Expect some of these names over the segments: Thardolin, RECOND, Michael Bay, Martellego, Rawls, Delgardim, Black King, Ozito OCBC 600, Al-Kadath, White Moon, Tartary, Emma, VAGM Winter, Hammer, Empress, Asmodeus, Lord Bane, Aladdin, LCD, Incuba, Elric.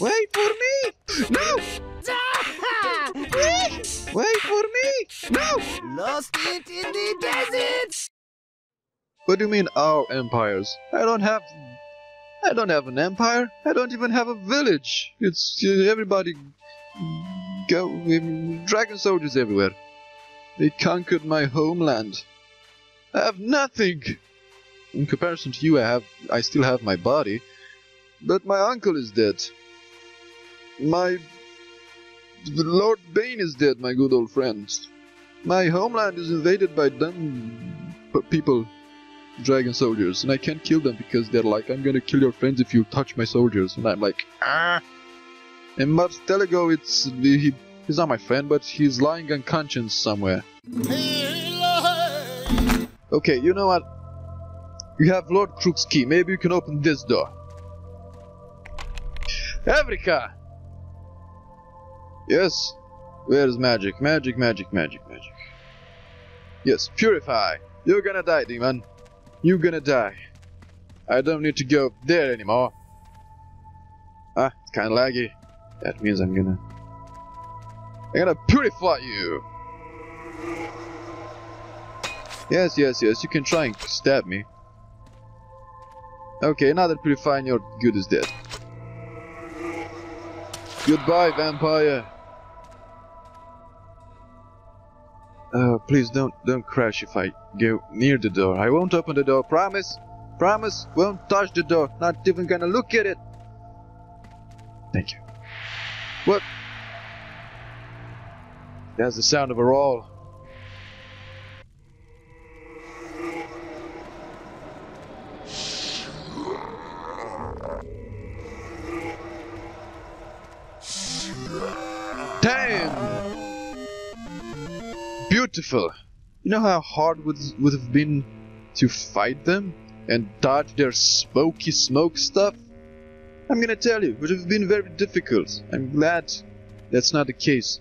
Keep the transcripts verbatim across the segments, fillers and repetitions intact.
Wait for me! No! Please! Wait for me! No! Lost it in the desert! What do you mean our empires? I don't have... I don't have an empire. I don't even have a village. It's... everybody... go... dragon soldiers everywhere. They conquered my homeland. I have nothing! In comparison to you, I have... I still have my body. But my uncle is dead. My... Lord Bane is dead, my good old friends. My homeland is invaded by dumb people, dragon soldiers, and I can't kill them because they're like, I'm gonna kill your friends if you touch my soldiers, and I'm like, ah. And Martellego, it's he, he's not my friend, but he's lying on conscience somewhere. Okay, you know what? You have Lord Crook's key. Maybe you can open this door. Africa. Yes. Where is magic? Magic, magic, magic, magic. Yes, purify. You're gonna die, demon. You're gonna die. I don't need to go there anymore. Ah, it's kinda laggy. That means I'm gonna... I'm gonna purify you! Yes, yes, yes, you can try and stab me. Okay, now that purifying your good is dead. Goodbye, vampire! Oh, please don't don't crash if I go near the door. I won't open the door, promise! Promise, won't touch the door, not even gonna look at it! Thank you. What? That's the sound of a roll. Beautiful. You know how hard would would have been to fight them and dodge their smoky smoke stuff? I'm gonna tell you, it would have been very difficult. I'm glad that's not the case.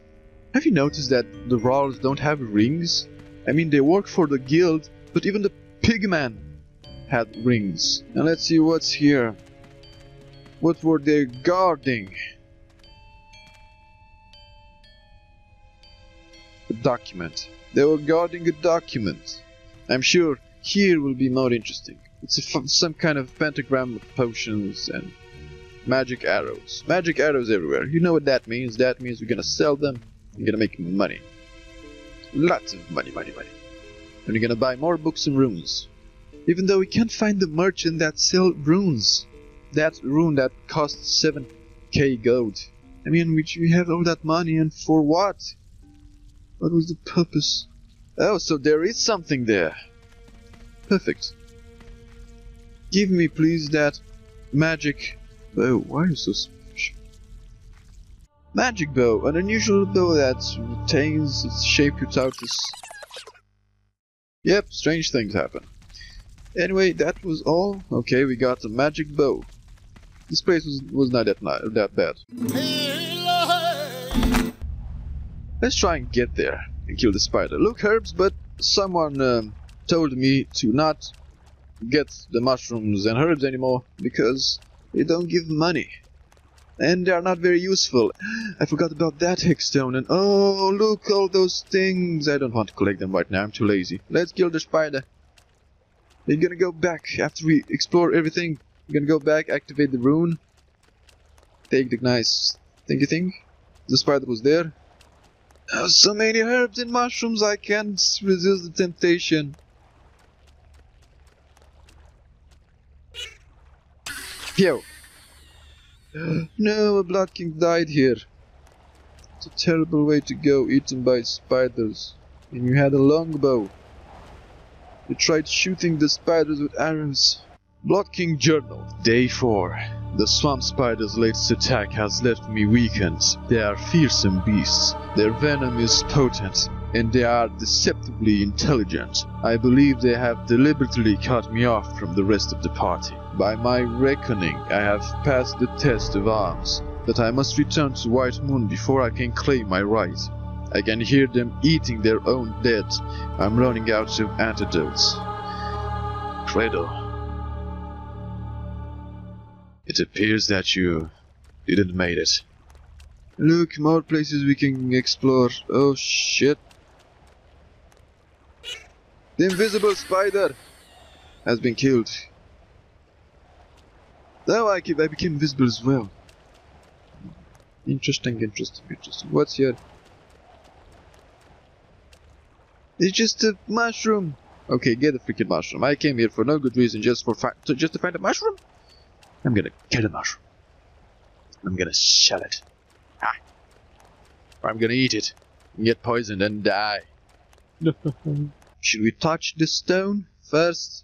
Have you noticed that the Rawls don't have rings? I mean, they work for the guild, but even the pigman had rings. Now let's see what's here. What were they guarding? Document. They were guarding a document. I'm sure here will be more interesting. It's a f some kind of pentagram of potions and magic arrows. Magic arrows everywhere. You know what that means. That means we're gonna sell them. We're gonna make money. Lots of money, money, money. And we're gonna buy more books and runes. Even though we can't find the merchant that sells runes. That rune that costs seven K gold. I mean, we, we have all that money and for what? What was the purpose? Oh, so there is something there. Perfect. Give me, please, that magic bow. Why are you so special? Magic bow, an unusual bow that retains its shape without this. Yep, strange things happen. Anyway, that was all. Okay, we got the magic bow. This place was, was not that, not that bad. Let's try and get there and kill the spider. Look, Herbs, but someone um, told me to not get the mushrooms and herbs anymore because they don't give money. And they are not very useful. I forgot about that hexstone and oh, look, all those things. I don't want to collect them right now. I'm too lazy. Let's kill the spider. We're gonna go back after we explore everything. We're gonna go back, activate the rune. Take the nice thingy thing. The spider was there. Oh, so many herbs and mushrooms, I can't resist the temptation. Yo! No, a Black King died here. It's a terrible way to go, eaten by spiders. And you had a longbow. You tried shooting the spiders with arrows. Black King Journal, Day four. The swamp spider's latest attack has left me weakened. They are fearsome beasts. Their venom is potent, and they are deceptively intelligent. I believe they have deliberately cut me off from the rest of the party. By my reckoning, I have passed the test of arms, but I must return to White Moon before I can claim my right. I can hear them eating their own dead. I'm running out of antidotes. Credo. It appears that you didn't made it. Look, more places we can explore. Oh shit. The invisible spider has been killed. Now I, keep, I became visible as well. Interesting, interesting, interesting. What's here? It's just a mushroom. Okay, get a freaking mushroom. I came here for no good reason, just for fa to, just to find a mushroom. I'm gonna get a mushroom. I'm gonna sell it. Ah. Or I'm gonna eat it and get poisoned and die. Should we touch the stone first?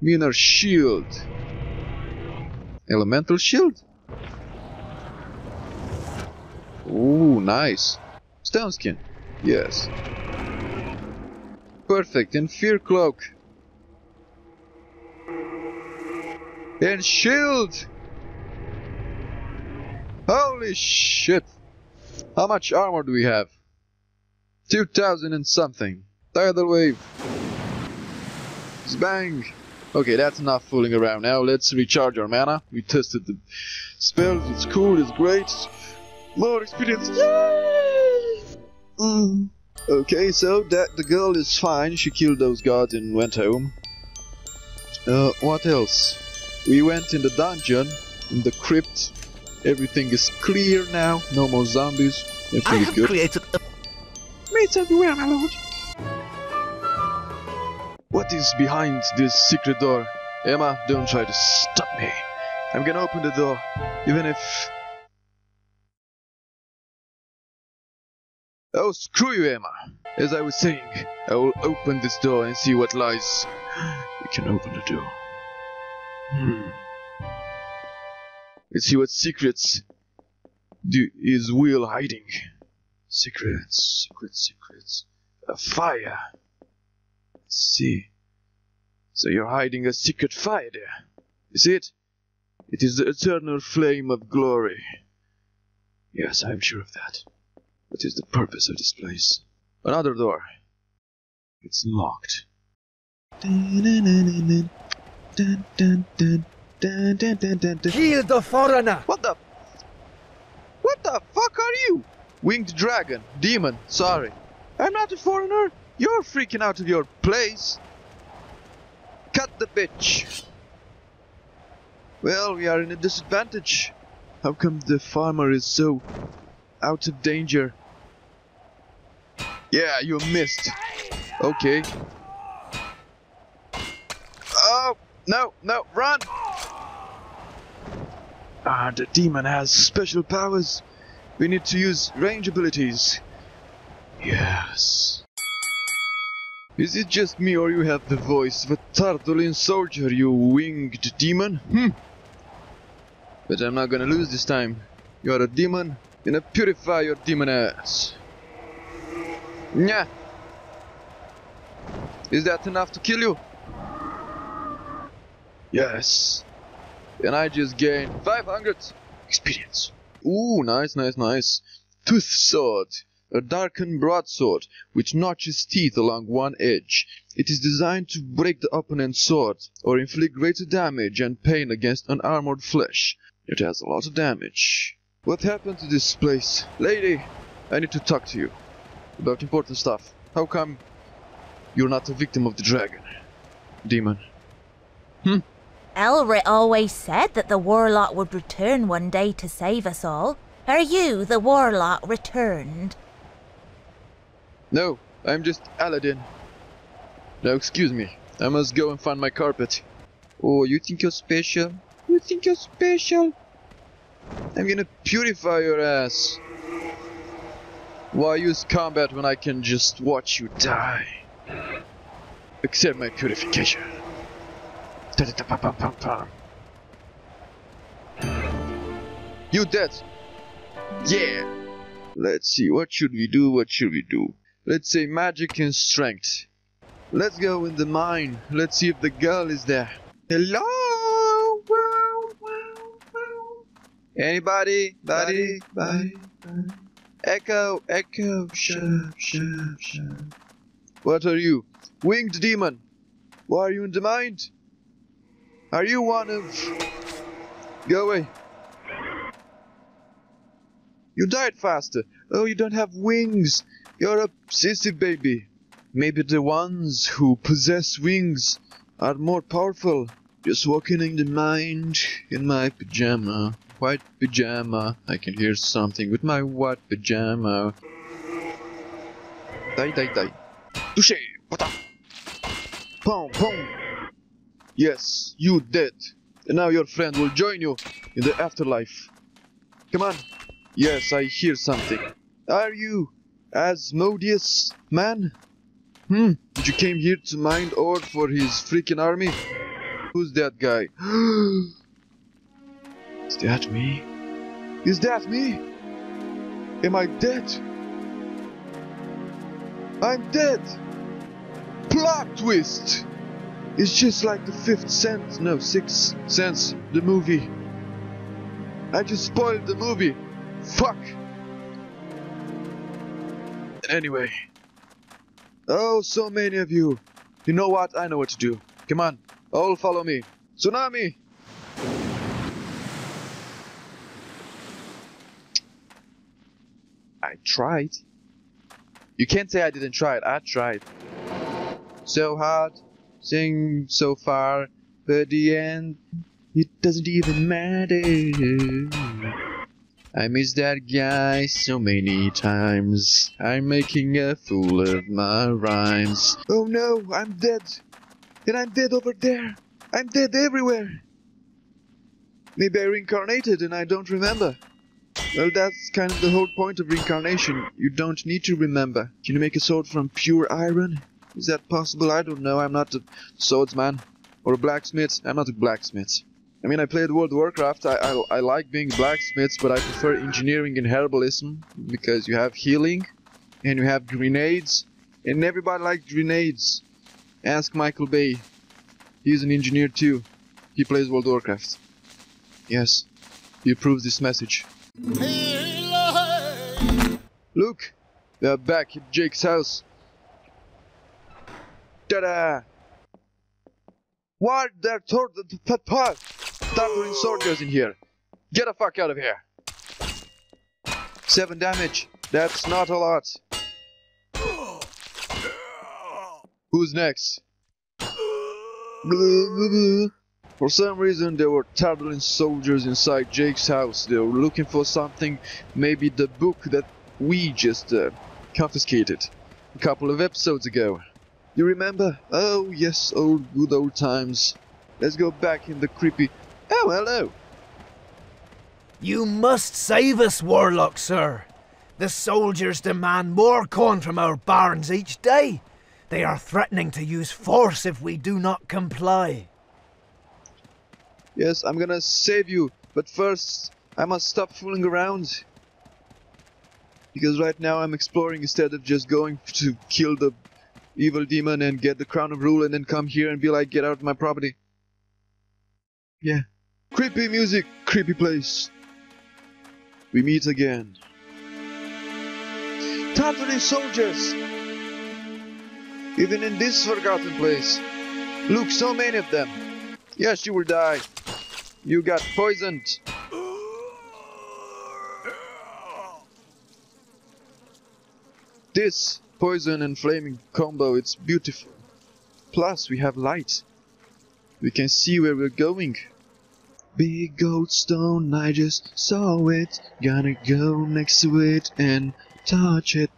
Mirror shield. Elemental shield. Ooh, nice. Stone skin. Yes. Perfect. And fear cloak. And shield. Holy shit. How much armor do we have? two thousand and something. Tidal wave. Bang. Okay, that's enough fooling around now. Let's recharge our mana. We tested the spells. It's cool. It's great. More experience. Yay! Mm. Okay, so that the girl is fine. She killed those guards and went home. Uh, what else? We went in the dungeon, in the crypt. Everything is clear now. No more zombies. Everything I is have good. created a... Mates everywhere, my lord. What is behind this secret door? Emma, don't try to stop me. I'm gonna open the door, even if... Oh, screw you, Emma! As I was saying, I will open this door and see what lies. We can open the door. Hmm. Let's see what secrets do is Will hiding. Secrets, secrets, secrets. A fire. Let's see. So you're hiding a secret fire there. Is it? It is the eternal flame of glory. Yes, I'm sure of that. What is the purpose of this place? Another door. It's locked. Kill the foreigner! What the? What the fuck are you? Winged dragon, demon, sorry. I'm not a foreigner. You're freaking out of your place. Cut the bitch. Well, we are in a disadvantage. How come the farmer is so out of danger? Yeah, you missed. Okay. Oh, no, no, run! Ah, the demon has special powers. We need to use range abilities. Yes. Is it just me or you have the voice of a Thardolin soldier, you winged demon? Hmm. But I'm not gonna lose this time. You're a demon. Gonna purify your demon ass. Nyah. Is that enough to kill you? Yes. And I just gained five hundred experience. Ooh, nice, nice, nice. Tooth sword. A darkened broadsword, which notches teeth along one edge. It is designed to break the opponent's sword, or inflict greater damage and pain against unarmored flesh. It has a lot of damage. What happened to this place? Lady, I need to talk to you about important stuff. How come you're not a victim of the dragon? Demon. Hmm? Elric always said that the warlock would return one day to save us all. Are you the warlock returned? No, I'm just Aladdin. Now excuse me, I must go and find my carpet. Oh, you think you're special? You think you're special? I'm gonna purify your ass. Why use combat when I can just watch you die? Accept my purification. You dead. Yeah. Let's see, what should we do? What should we do? Let's say magic and strength. Let's go in the mine. Let's see if the girl is there. Hello? Anybody? Buddy? Buddy? Echo, echo, shut, shut, shut. What are you? Winged demon. Why are you in the mind? Are you one of... Go away. You died faster. Oh, you don't have wings. You're a sissy baby. Maybe the ones who possess wings are more powerful. Just walking in the mind in my pajama. White pajama. I can hear something with my white pajama. Die, die, die. Touché! Pom, pom! Yes, you dead. And now your friend will join you in the afterlife. Come on. Yes, I hear something. Are you Asmodeus, man? Hmm, you came here to mine ore for his freaking army? Who's that guy? Is that me? Is that me? Am I dead? I'm dead! Plot twist! It's just like the fifth sense, no, sixth sense, the movie. I just spoiled the movie. Fuck! Anyway. Oh, so many of you. You know what? I know what to do. Come on, all follow me. Tsunami! I tried. You can't say I didn't try it. I tried. So hard, sing so far, but the end, it doesn't even matter. I miss that guy so many times. I'm making a fool of my rhymes. Oh no, I'm dead. And I'm dead over there. I'm dead everywhere. Maybe I reincarnated and I don't remember. Well, that's kind of the whole point of reincarnation. You don't need to remember. Can you make a sword from pure iron? Is that possible? I don't know. I'm not a swordsman or a blacksmith. I'm not a blacksmith. I mean, I played World of Warcraft, I, I, I like being blacksmiths, but I prefer engineering and herbalism, because you have healing, and you have grenades, and everybody likes grenades. Ask Michael Bay, he's an engineer too, he plays World of Warcraft. Yes, he approves this message. Look, they're back at Jake's house. Ta-da! Why there toward the path? Thardolin sword goes in here. Get the fuck out of here. Seven damage. That's not a lot. Who's next? For some reason there were Thardolin soldiers inside Jake's house. They were looking for something. Maybe the book that we just uh, confiscated a couple of episodes ago. You remember? Oh yes, old good old times. Let's go back in the creepy... Oh, hello! You must save us, Warlock, sir. The soldiers demand more corn from our barns each day. They are threatening to use force if we do not comply. Yes, I'm gonna save you, but first I must stop fooling around. Because right now I'm exploring instead of just going to kill the evil demon and get the crown of rule and then come here and be like, get out of my property. Yeah. Creepy music, creepy place. We meet again. Tartary soldiers! Even in this forgotten place. Look, so many of them. Yes, you will die. You got poisoned. This poison and flaming combo, it's beautiful. Plus we have light. We can see where we're going. Big gold stone, I just saw it. Gonna go next to it and touch it.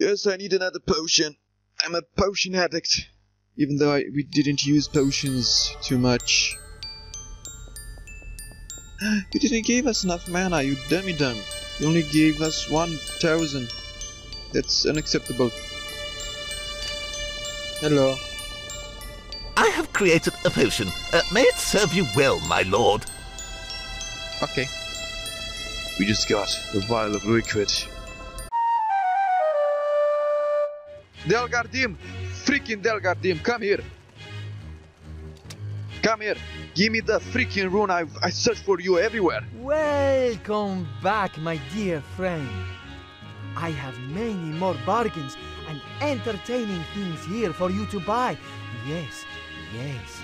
Yes, I need another potion. I'm a potion addict. Even though I, we didn't use potions too much. You didn't give us enough mana, you dummy dumb. You only gave us one thousand. That's unacceptable. Hello. I have created a potion. Uh, may it serve you well, my lord. Okay. We just got a vial of liquid. Delgardim! Freaking Delgardim, come here! Come here! Give me the freaking rune, I, I searched for you everywhere! Welcome back, my dear friend. I have many more bargains and entertaining things here for you to buy. Yes, yes,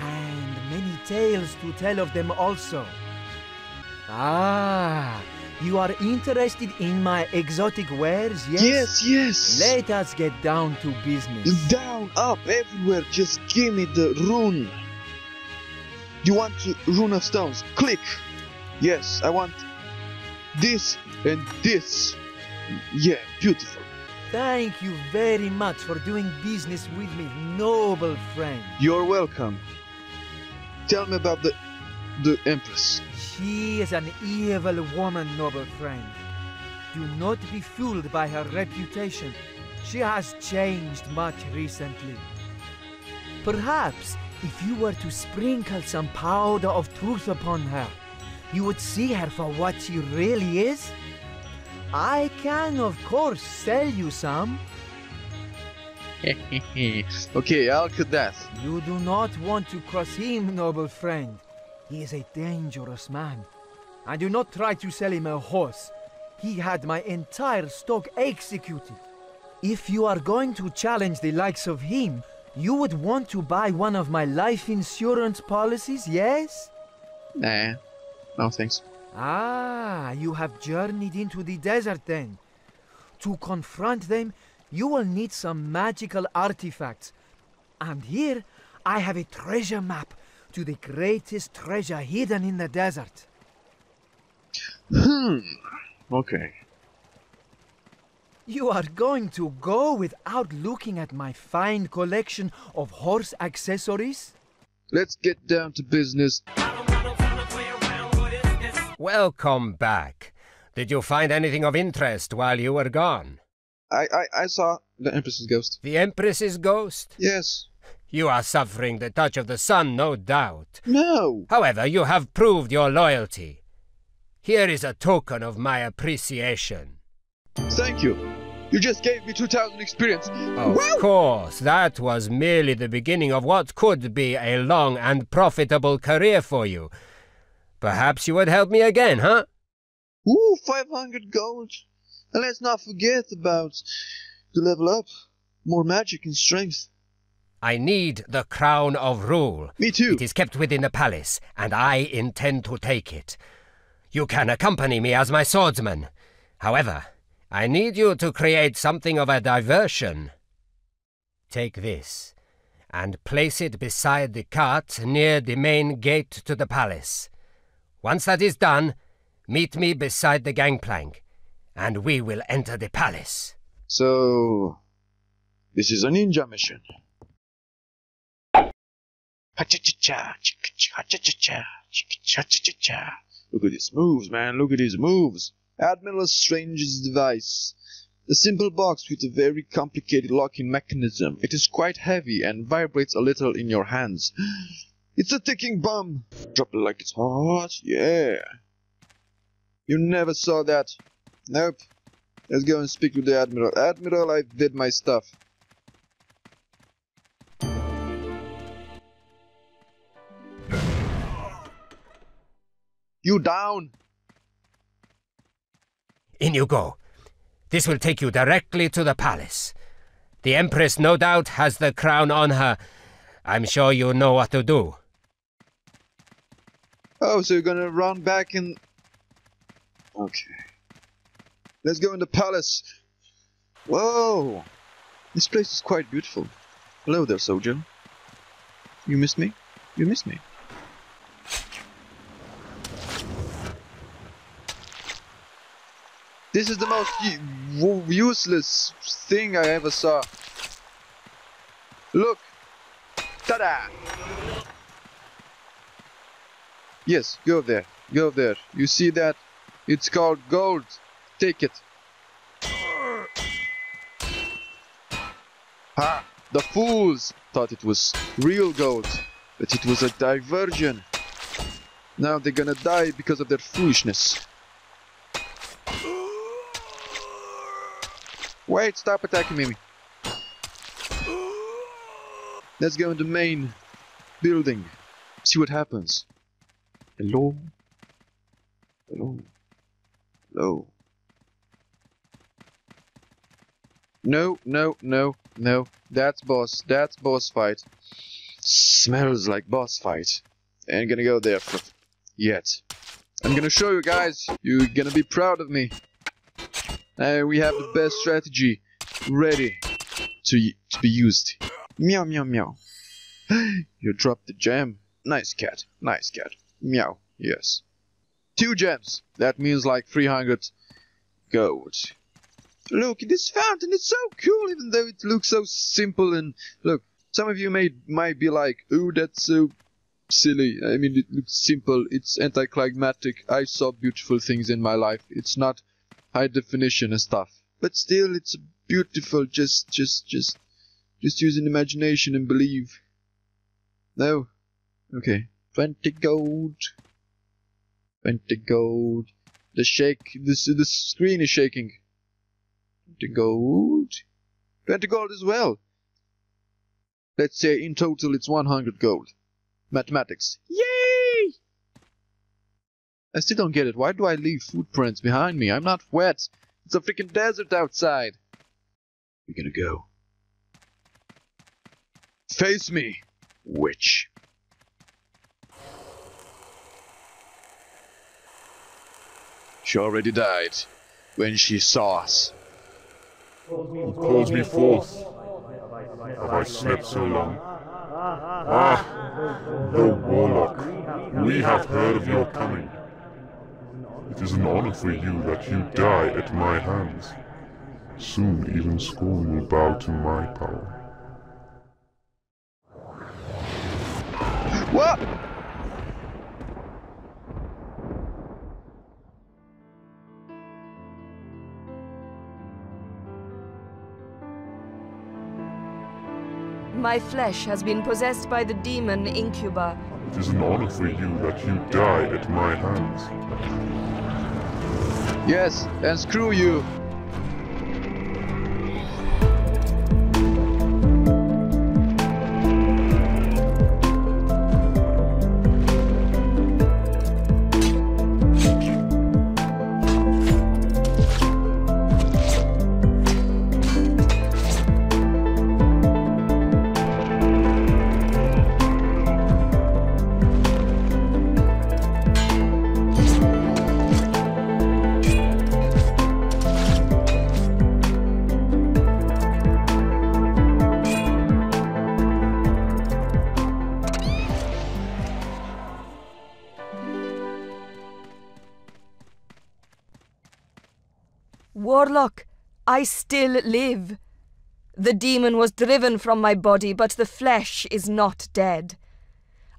and many tales to tell of them also. Ah, you are interested in my exotic wares, yes? Yes, yes! Let us get down to business. Down, up, everywhere, just give me the rune. You want the rune of stones? Click! Yes, I want this and this. Yeah, beautiful. Thank you very much for doing business with me, noble friend. You're welcome. Tell me about the, the Empress. She is an evil woman, noble friend. Do not be fooled by her reputation. She has changed much recently. Perhaps if you were to sprinkle some powder of truth upon her, you would see her for what she really is. I can, of course, sell you some. Okay, Al-Kadath. You do not want to cross him, noble friend. He is a dangerous man. And do not try to sell him a horse. He had my entire stock executed. If you are going to challenge the likes of him, you would want to buy one of my life insurance policies, yes? Nah, no thanks. Ah, you have journeyed into the desert then. To confront them, you will need some magical artifacts. And here, I have a treasure map to the greatest treasure hidden in the desert. Hmm, okay. You are going to go without looking at my fine collection of horse accessories? Let's get down to business. Welcome back. Did you find anything of interest while you were gone? I, I, I saw the Empress's ghost. The Empress's ghost? Yes. You are suffering the touch of the sun, no doubt. No. However, you have proved your loyalty. Here is a token of my appreciation. Thank you. You just gave me two thousand experience. Of Woo! course, that was merely the beginning of what could be a long and profitable career for you. Perhaps you would help me again, huh? Ooh, five hundred gold. And let's not forget about the level up. More magic and strength. I need the crown of rule. Me too. It is kept within the palace, and I intend to take it. You can accompany me as my swordsman. However, I need you to create something of a diversion. Take this, and place it beside the cart near the main gate to the palace. Once that is done, meet me beside the gangplank, and we will enter the palace. So, this is a ninja mission. Look at his moves, man, look at his moves. Admiral Strange's device. A simple box with a very complicated locking mechanism. It is quite heavy and vibrates a little in your hands. It's a ticking bomb. Drop it like it's hot. Yeah. You never saw that. Nope. Let's go and speak with the Admiral. Admiral, I did my stuff. You down. In you go. This will take you directly to the palace. The Empress no doubt has the crown on her. I'm sure you know what to do. Oh, so you're gonna run back and... Okay. Let's go in the palace. Whoa! This place is quite beautiful. Hello there, Sojourn. You missed me? You missed me. This is the most useless thing I ever saw. Look! Ta-da! Yes, go there. Go there. You see that? It's called gold. Take it. Ha! The fools thought it was real gold, but it was a diversion. Now they're gonna die because of their foolishness. Wait, stop attacking me. Let's go in the main building. See what happens. Hello? Hello? Hello? No, no, no, no. That's boss. That's boss fight. Smells like boss fight. and gonna go there for yet. I'm gonna show you guys. You're gonna be proud of me. And uh, we have the best strategy ready to to be used. Meow meow meow. You dropped the gem. Nice cat. Nice cat. Meow. Yes. Two gems. That means like three hundred gold. Look, this fountain is so cool, even though it looks so simple. And look, some of you may might be like, "Ooh, that's so silly." I mean, it looks simple. It's anticlimactic. I saw beautiful things in my life. It's not high definition and stuff, but still, it's beautiful. Just, just, just, just use an imagination and believe. No, okay, twenty gold, twenty gold. The shake. This the screen is shaking. Twenty gold, twenty gold as well. Let's say in total it's one hundred gold. Mathematics. Yay! I still don't get it. Why do I leave footprints behind me? I'm not wet. It's a freaking desert outside. We're gonna go. Face me, witch. She already died when she saw us. Who calls me forth? Have I slept so long? Ah, O warlock, we have heard of your coming. It is an honor for you that you die at my hands. Soon even scorn will bow to my power. What? My flesh has been possessed by the demon Incuba. It is an honor for you that you died at my hands. Yes, and screw you! Warlock, I still live. The demon was driven from my body, but the flesh is not dead.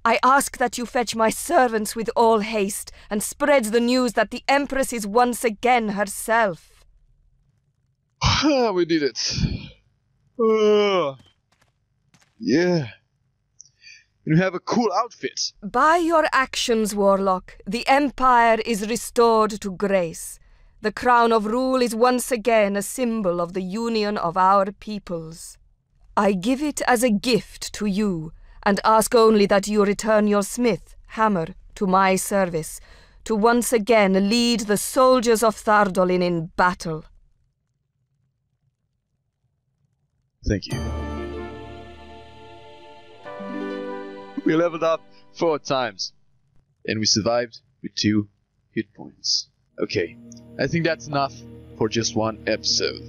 I ask that you fetch my servants with all haste and spread the news that the Empress is once again herself. We did it. Uh, yeah. You have a cool outfit. By your actions, Warlock, the Empire is restored to grace. The crown of rule is once again a symbol of the union of our peoples. I give it as a gift to you, and ask only that you return your smith, Hammer, to my service, to once again lead the soldiers of Thardolin in battle. Thank you. We leveled up four times, and we survived with two hit points. Okay, I think that's enough for just one episode.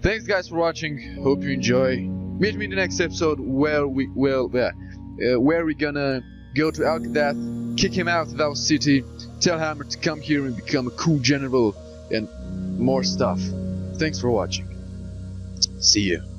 Thanks guys for watching, hope you enjoy. Meet me in the next episode where we will, where, uh, where we're gonna go to Al-Kadath, kick him out of our city, tell Hammer to come here and become a cool general, and more stuff. Thanks for watching. See you.